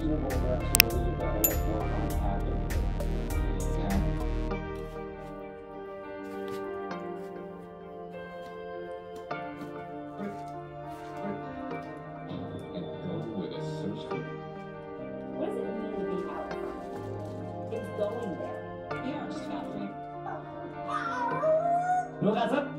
reasonable for us to believe that it would work on the package. Going there. Yeah, I'm just happening. No, that's up.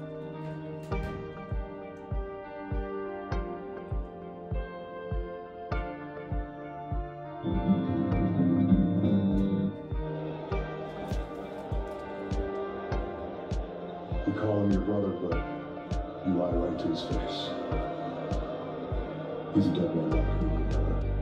You call him your brother, but you lie right to his face. He's a dead man, not your brother.